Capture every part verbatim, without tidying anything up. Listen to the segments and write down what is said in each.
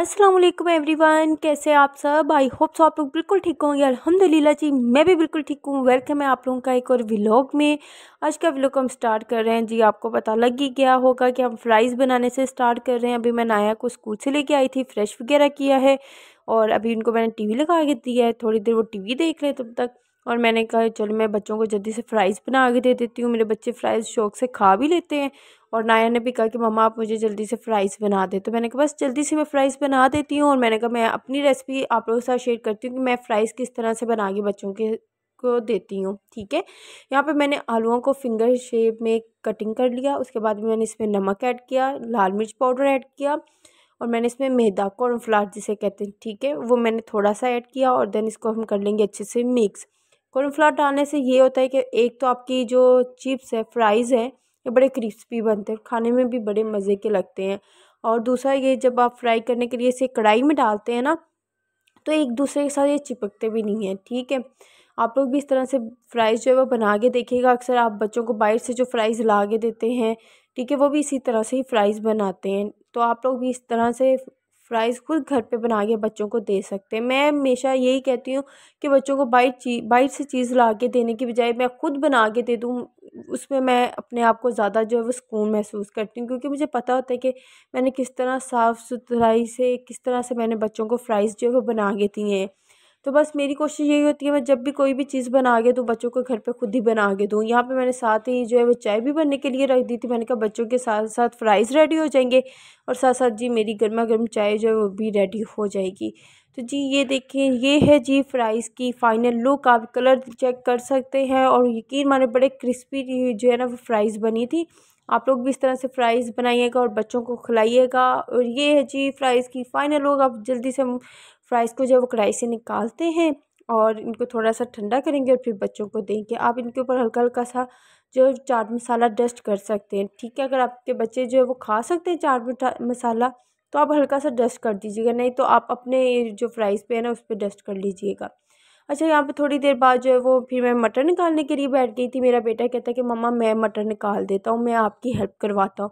अस्सलाम वालेकुम एवरीवन, कैसे आप सब। आई होप सो आप लोग बिल्कुल ठीक होंगे। अल्हम्दुलिल्लाह जी मैं भी बिल्कुल ठीक हूँ। वेलकम है आप लोगों का एक और व्लॉग में। आज का व्लॉग हम स्टार्ट कर रहे हैं जी, आपको पता लग ही गया होगा कि हम फ्राइज़ बनाने से स्टार्ट कर रहे हैं। अभी मैं नाया को स्कूल से लेके आई थी, फ्रेश वगैरह किया है और अभी उनको मैंने टी वी लगा के दिया है। थोड़ी देर वो टी वी देख रहे तब तक, और मैंने कहा चलो मैं बच्चों को जल्दी से फ्राइज़ बना के दे देती हूँ। मेरे बच्चे फ्राइज़ शौक से खा भी लेते हैं और नाया ने भी कहा कि मम्मा आप मुझे जल्दी से फ्राइज़ बना दे, तो मैंने कहा बस जल्दी से मैं फ़्राइज़ बना देती हूँ। और मैंने कहा मैं अपनी रेसिपी आप लोगों के साथ शेयर करती हूँ कि मैं फ़्राइज़ किस तरह से बना के बच्चों के को देती हूँ। ठीक है, यहाँ पे मैंने आलूओं को फिंगर शेप में कटिंग कर लिया। उसके बाद मैंने इसमें नमक ऐड किया, लाल मिर्च पाउडर ऐड किया और मैंने इसमें मैदा, कॉर्नफ्लावर जिसे कहते हैं, ठीक है, वो मैंने थोड़ा सा ऐड किया। और देन इसको हम कर लेंगे अच्छे से मिक्स। कॉर्नफ्लावर डालने से ये होता है कि एक तो आपकी जो चिप्स है, फ्राइज़ है, ये बड़े क्रिस्पी बनते हैं, खाने में भी बड़े मज़े के लगते हैं। और दूसरा ये जब आप फ्राई करने के लिए इसे कढ़ाई में डालते हैं ना, तो एक दूसरे के साथ ये चिपकते भी नहीं है। ठीक है, आप लोग भी इस तरह से फ्राइज़ जो है वो बना के देखिएगा। अक्सर आप बच्चों को बाहर से जो फ्राइज़ ला के देते हैं, ठीक है, वो भी इसी तरह से ही फ्राइज़ बनाते हैं। तो आप लोग भी इस तरह से फ्राइज़ खुद घर पे बना के बच्चों को दे सकते हैं। मैं हमेशा यही कहती हूँ कि बच्चों को बाहर चीज बाहर से चीज़ ला के देने की बजाय मैं खुद बना के दे दूँ, उसमें मैं अपने आप को ज़्यादा जो है वो सुकून महसूस करती हूँ, क्योंकि मुझे पता होता है कि मैंने किस तरह साफ़ सुथराई से, किस तरह से मैंने बच्चों को फ्राइज़ जो है वो बना के दिए हैं। तो बस मेरी कोशिश यही होती है मैं जब भी कोई भी चीज़ बना के दूँ, बच्चों को घर पे खुद ही बना के दूँ। यहाँ पे मैंने साथ ही जो है वो चाय भी बनने के लिए रख दी थी। मैंने कहा बच्चों के साथ साथ फ्राइज़ रेडी हो जाएंगे और साथ साथ जी मेरी गर्मा गर्म चाय जो है वो भी रेडी हो जाएगी। तो जी ये देखें, ये है जी फ्राइज़ की फ़ाइनल लुक। आप कलर चेक कर सकते हैं और यकीन माने बड़े क्रिस्पी जो है ना वो फ्राइज़ बनी थी। आप लोग भी इस तरह से फ्राइज़ बनाइएगा और बच्चों को खिलाइएगा। और ये है जी फ्राइज़ की फ़ाइनल लुक। आप जल्दी से फ्राइज़ को जब वो कढ़ाई से निकालते हैं और इनको थोड़ा सा ठंडा करेंगे और फिर बच्चों को देंगे। आप इनके ऊपर हल्का हल्का सा जो चाट मसाला डस्ट कर सकते हैं, ठीक है। अगर आपके बच्चे जो है वो खा सकते हैं चाट मसाला, तो आप हल्का सा डस्ट कर दीजिएगा, नहीं तो आप अपने जो फ्राइज़ पे है ना उस पर डस्ट कर लीजिएगा। अच्छा, यहाँ पे थोड़ी देर बाद जो है वो फिर मैं मटर निकालने के लिए बैठ गई थी। मेरा बेटा कहता है कि मम्मा मैं मटर निकाल देता हूँ, मैं आपकी हेल्प करवाता हूँ।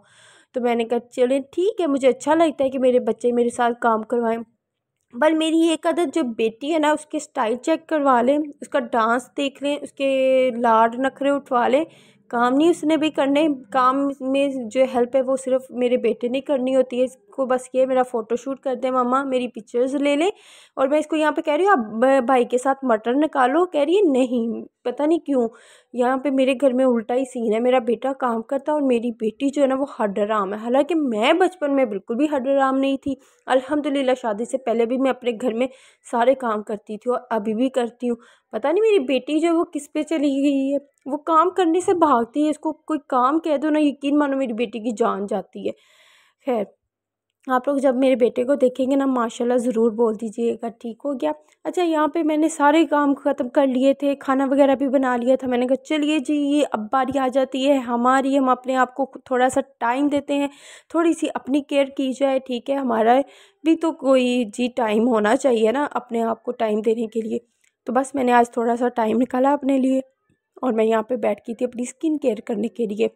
तो मैंने कहा चलें ठीक है, मुझे अच्छा लगता है कि मेरे बच्चे मेरे साथ काम करवाएं। बल मेरी एक आदत जो बेटी है ना, उसके स्टाइल चेक करवा लें, उसका डांस देख लें, उसके लाड नखरे उठवा लें। काम नहीं उसने भी करने, काम में जो हेल्प है वो सिर्फ मेरे बेटे ने करनी होती है। इसको बस ये मेरा फ़ोटोशूट कर दें मम्मा, मेरी पिक्चर्स ले लें। और मैं इसको यहाँ पे कह रही हूँ आप भाई के साथ मटर निकालो, कह रही है नहीं, पता नहीं क्यों। यहाँ पे मेरे घर में उल्टा ही सीन है, मेरा बेटा काम करता और मेरी बेटी जो है ना वो हडराम है। हालाँकि मैं बचपन में बिल्कुल भी हडराम नहीं थी, अल्हम्दुलिल्लाह। शादी से पहले भी मैं अपने घर में सारे काम करती थी और अभी भी करती हूँ। पता नहीं मेरी बेटी जो है वो किस पे चली गई है, वो काम करने से भागती है। इसको कोई काम कह दो ना, यकीन मानो मेरी बेटी की जान जाती है। खैर, आप लोग जब मेरे बेटे को देखेंगे ना माशाल्लाह ज़रूर बोल दीजिएगा ठीक हो गया। अच्छा, यहाँ पे मैंने सारे काम ख़त्म कर लिए थे, खाना वगैरह भी बना लिया था। मैंने कहा चलिए जी ये अब बारी आ जाती है हमारी, हम अपने आप को थोड़ा सा टाइम देते हैं, थोड़ी सी अपनी केयर की जाए। ठीक है, हमारा भी तो कोई जी टाइम होना चाहिए ना अपने आप को टाइम देने के लिए। तो बस मैंने आज थोड़ा सा टाइम निकाला अपने लिए और मैं यहाँ पे बैठ गई थी अपनी स्किन केयर करने के लिए।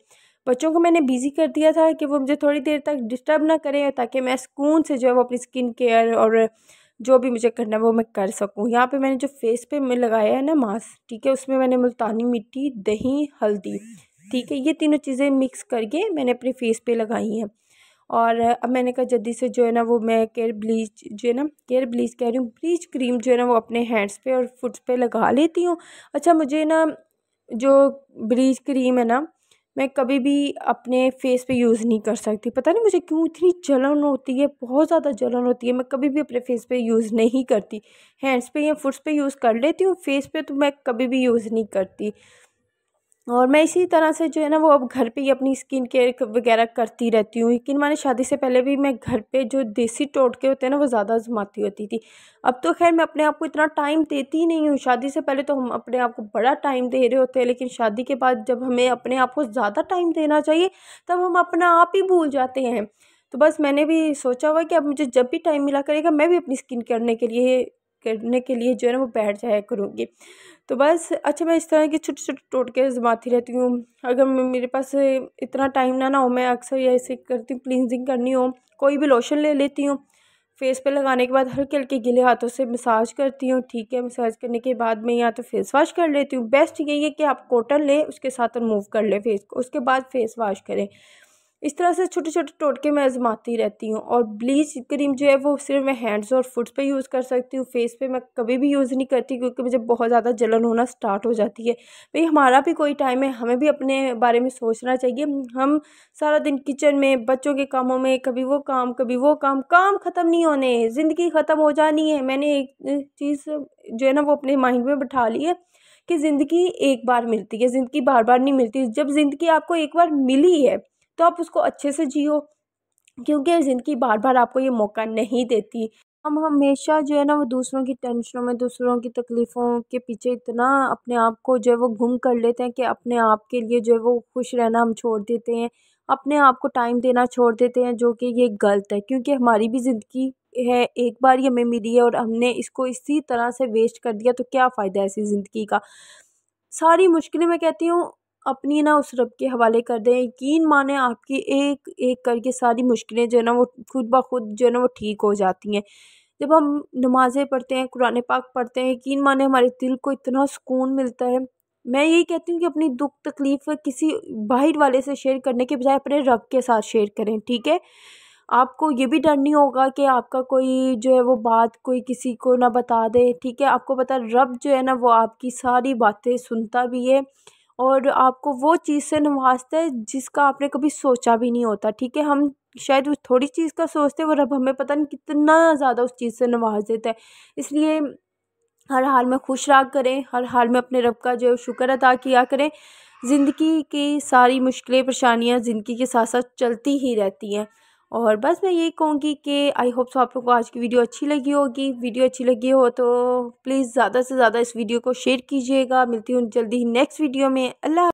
बच्चों को मैंने बिज़ी कर दिया था कि वो मुझे थोड़ी देर तक डिस्टर्ब ना करें, ताकि मैं सुकून से जो है वो अपनी स्किन केयर और जो भी मुझे करना है वो मैं कर सकूं। यहाँ पे मैंने जो फेस पे मैं लगाया है ना मास्क, ठीक है, उसमें मैंने मुल्तानी मिट्टी, दही, हल्दी, ठीक है, ये तीनों चीज़ें मिक्स करके मैंने अपने फेस पे लगाई हैं। और अब मैंने कहा जल्दी से जो है ना वो मैं केयर ब्लीच जो है ना केयर ब्लीच कह रही हूँ ब्लीच क्रीम जो है ना वो अपने हैंड्स पे और फुट्स पे लगा लेती हूँ। अच्छा, मुझे ना जो ब्लीच क्रीम है ना मैं कभी भी अपने फेस पे यूज़ नहीं कर सकती, पता नहीं मुझे क्यों इतनी जलन होती है, बहुत ज़्यादा जलन होती है। मैं कभी भी अपने फेस पे यूज़ नहीं करती, हैंड्स पे या फुट्स पे यूज़ कर लेती हूँ, फेस पे तो मैं कभी भी यूज़ नहीं करती। और मैं इसी तरह से जो है ना वो अब घर पे ही अपनी स्किन केयर वगैरह करती रहती हूँ। लेकिन मैंने शादी से पहले भी मैं घर पे जो देसी टोटके होते हैं ना वो ज़्यादा आजमाती होती थी। अब तो खैर मैं अपने आप को इतना टाइम देती ही नहीं हूँ। शादी से पहले तो हम अपने आप को बड़ा टाइम दे रहे होते हैं, लेकिन शादी के बाद जब हमें अपने आप को ज़्यादा टाइम देना चाहिए तब हम अपना आप ही भूल जाते हैं। तो बस मैंने भी सोचा हुआ कि अब मुझे जब भी टाइम मिला करेगा मैं भी अपनी स्किन करने के लिए करने के लिए जो है ना वो बैठ जाया करूँगी। तो बस अच्छा, मैं इस तरह के छोटे छोटे टोटके आजमाती रहती हूँ। अगर मेरे पास इतना टाइम ना ना हो, मैं अक्सर ऐसे करती हूँ, क्लींजिंग करनी हो कोई भी लोशन ले लेती हूँ, फेस पे लगाने के बाद हल्के हल्के गीले हाथों से मसाज करती हूँ। ठीक है, मसाज करने के बाद मैं या तो फेस वाश कर लेती हूँ। बेस्ट यही है कि आप कॉटन लें, उसके साथ रिमूव कर लें फेस को, उसके बाद फेस वाश करें। इस तरह से छोटे छोटे टोटके मैं आजमाती रहती हूँ। और ब्लीच क्रीम जो है वो सिर्फ मैं हैंड्स और फुट्स पे यूज़ कर सकती हूँ, फेस पे मैं कभी भी यूज़ नहीं करती, क्योंकि मुझे बहुत ज़्यादा जलन होना स्टार्ट हो जाती है। भाई हमारा भी कोई टाइम है, हमें भी अपने बारे में सोचना चाहिए। हम सारा दिन किचन में, बच्चों के कामों में, कभी वो काम कभी वो काम काम ख़त्म नहीं होने, ज़िंदगी ख़त्म हो जानी है। मैंने एक चीज़ जो है ना वो अपने माइंड में बिठा ली है कि ज़िंदगी एक बार मिलती है, ज़िंदगी बार बार नहीं मिलती। जब ज़िंदगी आपको एक बार मिली है तो आप उसको अच्छे से जियो, क्योंकि ज़िंदगी बार बार आपको ये मौका नहीं देती। हम हमेशा जो है ना वो दूसरों की टेंशनों में, दूसरों की तकलीफ़ों के पीछे इतना अपने आप को जो है वो गुम कर लेते हैं कि अपने आप के लिए जो है वो खुश रहना हम छोड़ देते हैं, अपने आप को टाइम देना छोड़ देते हैं, जो कि ये गलत है। क्योंकि हमारी भी ज़िंदगी है, एक बार ही हमें मिली है, और हमने इसको इसी तरह से वेस्ट कर दिया तो क्या फ़ायदा है ऐसी ज़िंदगी का। सारी मुश्किलें मैं कहती हूँ अपनी ना उस रब के हवाले कर दें। यकीन माने आपकी एक एक करके सारी मुश्किलें जो है ना वो खुद ब खुद जो है ना वो ठीक हो जाती हैं। जब हम नमाज़ें पढ़ते हैं, कुरान पाक पढ़ते हैं, यकीन माने हमारे दिल को इतना सुकून मिलता है। मैं यही कहती हूँ कि अपनी दुख तकलीफ़ किसी बाहर वाले से शेयर करने के बजाय अपने रब के साथ शेयर करें। ठीक है, आपको ये भी डर नहीं होगा कि आपका कोई जो है वो बात कोई किसी को ना बता दे। ठीक है, आपको पता रब जो है ना वो आपकी सारी बातें सुनता भी है और आपको वो चीज़ से नवाजता है जिसका आपने कभी सोचा भी नहीं होता। ठीक है, हम शायद उस थोड़ी चीज़ का सोचते हैं, वो रब हमें पता नहीं कितना ज़्यादा उस चीज़ से नवाज देता है। इसलिए हर हाल में खुश रहा करें, हर हाल में अपने रब का जो शुक्र अदा किया करें। ज़िंदगी की सारी मुश्किलें परेशानियाँ ज़िंदगी के साथ साथ चलती ही रहती हैं। और बस मैं यही कहूँगी कि आई होप सो आप लोगों को आज की वीडियो अच्छी लगी होगी। वीडियो अच्छी लगी हो तो प्लीज़ ज़्यादा से ज़्यादा इस वीडियो को शेयर कीजिएगा। मिलती हूँ जल्दी ही नेक्स्ट वीडियो में। अल्लाह।